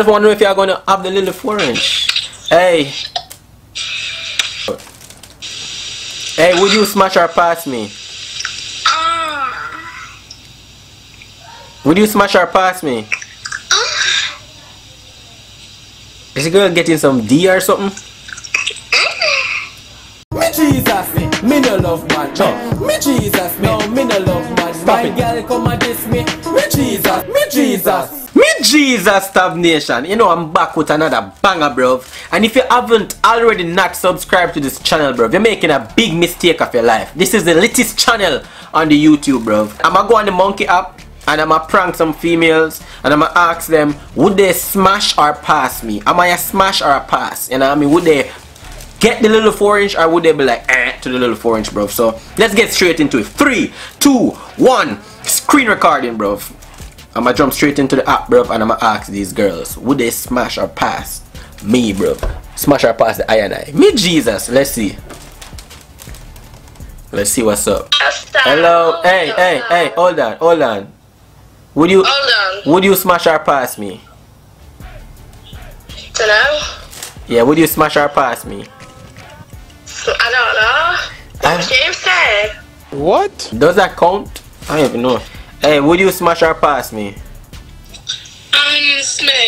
just wondering if y'all gonna have the little 4-inch. Hey. Hey, would you smash or pass me? Would you smash or pass me? Is he gonna get in some D or something? Mijeezas, me no love man. Mijeezas, no me no love man. Stop it. My girl come and diss me. Mijeezas, Mijeezas. Mijeezas, Tab Nation. You know I'm back with another banger, bruv. And if you haven't already not subscribed to this channel, bruv, you're making a big mistake of your life. This is the latest channel on the YouTube, bruv. I'ma go on the Monkey App and I'ma prank some females and I'ma ask them, would they smash or pass me? Am I a smash or a pass? You know what I mean? Would they get the little 4-inch or would they be like eh to the little 4-inch, bruv? So let's get straight into it. 3, 2, 1, screen recording, bruv. I'ma jump straight into the app, bruv, and I'ma ask these girls, would they smash or pass me, bruv? Smash or pass the I and I. Mijeezas, let's see. Let's see what's up. Hello, hey, hey, hey, hold on, hold on. Would you smash or pass me? Hello? Yeah, would you smash or pass me? I don't know. What James said. What? Does that count? I don't even know. Hey, would you smash or pass me? Smash.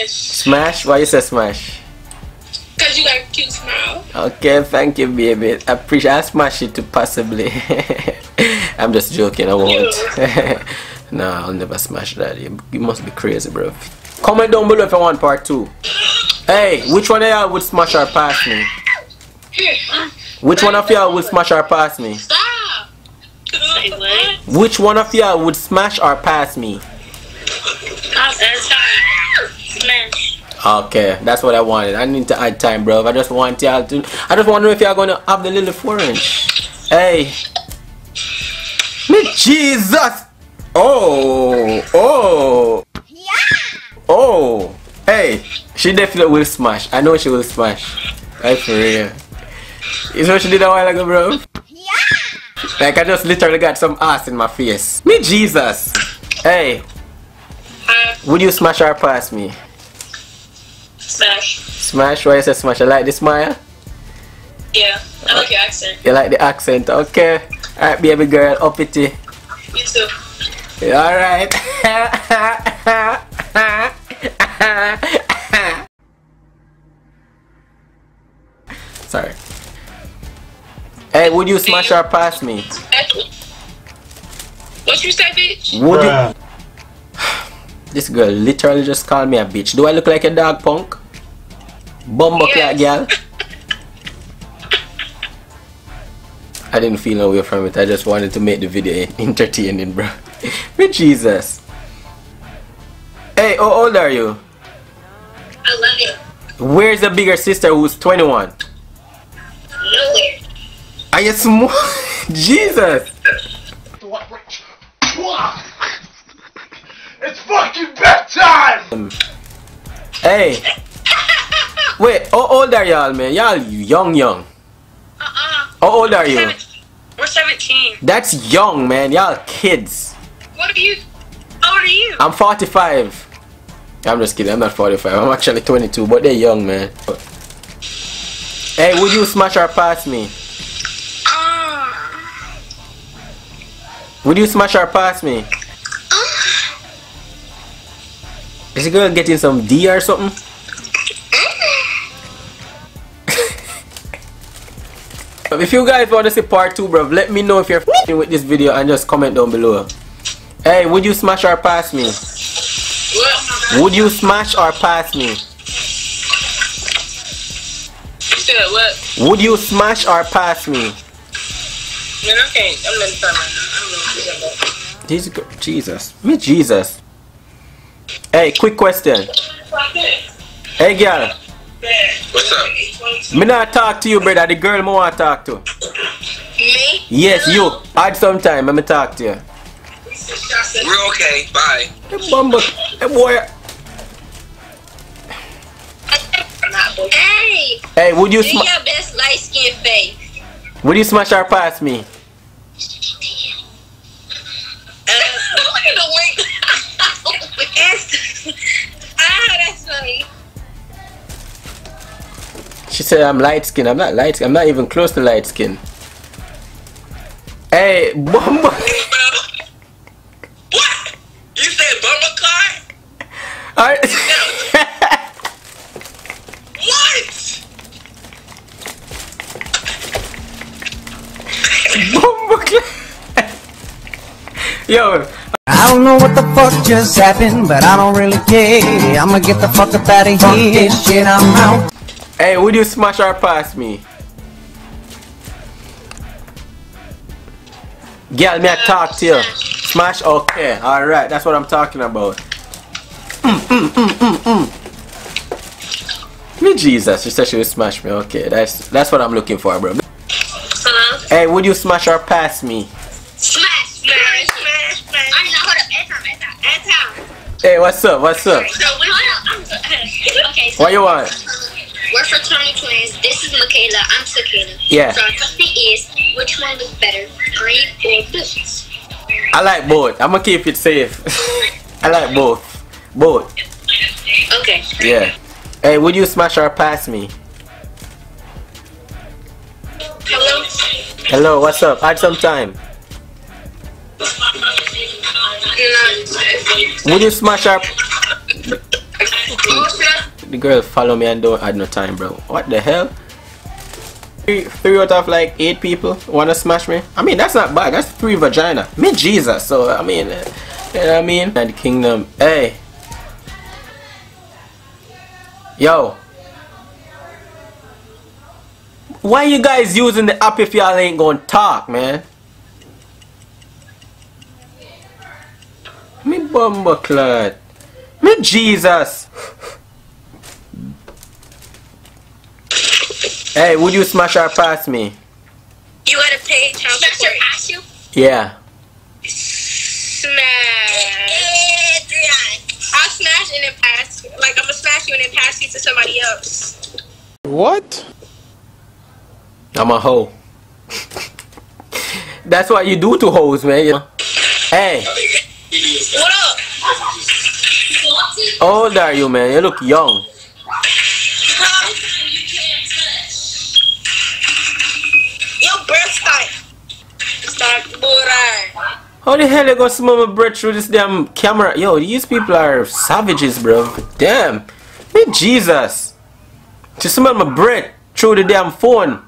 Smash? Why you say smash? Because you got a cute smile. Okay, thank you, baby. I appreciate it. I'll smash it too, possibly. I'm just joking, I won't. No, I'll never smash that. You must be crazy, bro. Comment down below if you want part 2. Hey, which one of y'all would smash or pass me? Which one of y'all would smash or pass me? Which one of y'all would smash or pass me? Smash. Okay, that's what I wanted. I need to add time, bro. I just want y'all to. I just wonder if y'all gonna have the little 4-inch. Hey, Mijeezas. Oh, oh, yeah. Oh. Hey, she definitely will smash. I know she will smash. Like for real. You know what she did a while ago, bro? Like I just literally got some ass in my face. Mijeezas. Hey. Would you smash or pass me? Smash. Smash? Why you say smash? I like the smile? Yeah, I like your accent. You like the accent, okay. Alright baby girl, up it. You too. Alright. Sorry. Hey, would you smash or pass me? What you say, bitch? Would you? This girl literally just called me a bitch. Do I look like a dog punk? Bumbo cat girl? I didn't feel no way from it. I just wanted to make the video entertaining, bro. Mijeezas. Hey, how old are you? I love you. Where's the bigger sister who's 21? Nowhere. Are you small? Jesus! It's fucking bedtime! Hey! Wait, how old are y'all, man? Y'all young. How old are you? We're 17. That's young, man. Y'all kids. What are you? How old are you? I'm 45. I'm just kidding. I'm not 45. I'm actually 22, but they're young, man. Hey, would you smash or pass me? Would you smash or pass me? Is he gonna get in some D or something? If you guys want to see part 2, bruv, let me know if you're f***ing with this video and just comment down below. Hey, would you smash or pass me? What? Would you smash or pass me? You said what? Would you smash or pass me? Man, I can't. I'm not talking right now. Jesus, Mijeezas. Hey, quick question. Hey, girl. What's up? Me not talk to you, brother. The girl more I talk to. Me? Yes, you. Add some time. Let me talk to you. We're okay. Bye. Hey, bumble. Hey, boy. Hey. Hey, would you? Do your best light skin face. Would you smash or pass me? Look at the wig. Oh, that's funny. She said I'm light skinned. I'm not light skinned. I'm not even close to light skinned. Hey, Bumble. What? You said Bumble Car? Alright. What? Bumble Car. Yo. I don't know what the fuck just happened, but I don't really care. I'ma get the fuck up out of here. Shit, I'm out. Hey, would you smash or pass me? Girl, me I talk to you. Smash, okay. Alright, that's what I'm talking about. Mijeezas, she said she would smash me. Okay, that's what I'm looking for, bro. Hello? Hey, would you smash or pass me? Smash, smash, smash, smash. I know, hold up, airtime. Hey, what's up, what's up? So, hold up, I'm okay, so what you want? We're fraternity twins. This is Michaela, I'm Sakela. Yeah. So our question is, which one looks better, green or blue? I like both. I'm gonna keep it safe. I like both. Both. Okay. Yeah. Hey, would you smash or pass me? Hello? Hello, what's up? Add some time. No. Would you smash or... The girl follow me and don't add no time, bro. What the hell? 3 out of like 8 people wanna smash me. I mean, that's not bad. That's 3 vagina. Mijeezas. So I mean, you know what I mean? And kingdom. Hey. Yo. Why you guys using the app if y'all ain't gonna talk, man? Me bumbleclad. Mijeezas. Hey, would you smash or pass me? You gotta pay child support. Smash or pass you? Yeah. Smash. I'll smash and then pass you. Like, I'm gonna smash you and then pass you to somebody else. What? I'm a hoe. That's what you do to hoes, man. Hey. What up? How old are you, man? You look young. How the hell they gonna smell my breath through this damn camera? Yo, these people are savages, bro. Damn. Mijeezas. She smelled my breath through the damn phone.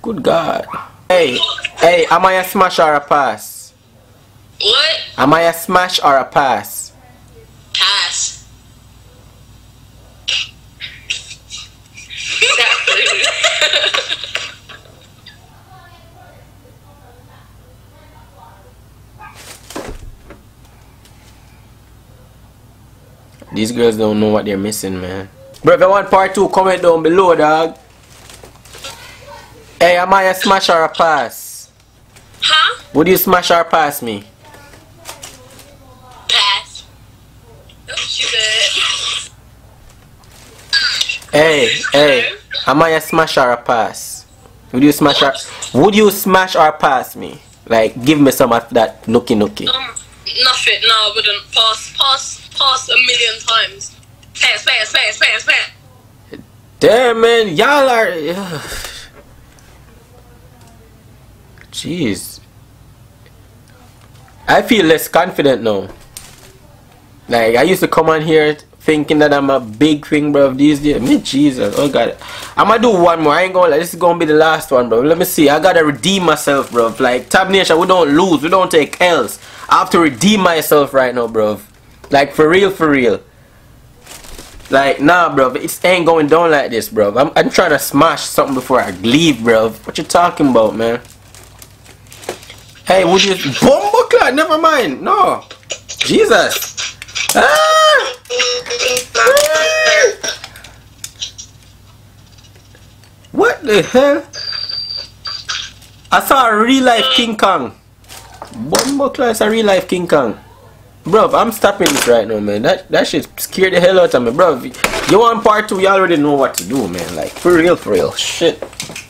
Good God. Hey, hey, am I a smash or a pass? What? Am I a smash or a pass? Pass. These girls don't know what they're missing, man. Bro, if you want part 2, comment down below, dog. Hey, am I a smash or a pass? Huh? Would you smash or pass me? Pass. Don't shoot it. Hey, hey. Am I a smash or a pass? Would you smash or... Would you smash or pass me? Like, give me some of that nookie nookie. Nothing. No, I wouldn't. Pass. Pass. Pass a million times. Pass, pass, pass, pass, pass. Damn, man, y'all are. Jeez. I feel less confident now. Like, I used to come on here thinking that I'm a big thing, bro. These days, Mijeezas. Oh God, I'm gonna do one more. I ain't gonna lie. This is gonna be the last one, bro. Let me see. I gotta redeem myself, bro. Like Tab Nation, we don't lose. We don't take L's. I have to redeem myself right now, bro. Like, for real, for real. Like, nah, bro, it ain't going down like this, bro. I'm trying to smash something before I leave, bro. What you talking about, man? Hey, would you... Bumbleclad, never mind. No. Jesus. Ah! What the hell? I saw a real-life King Kong. Bumbleclad is a real-life King Kong. Bruv, I'm stopping this right now, man. That shit scared the hell out of me, bruv. You want part 2, you already know what to do, man. Like, for real, for real. Shit.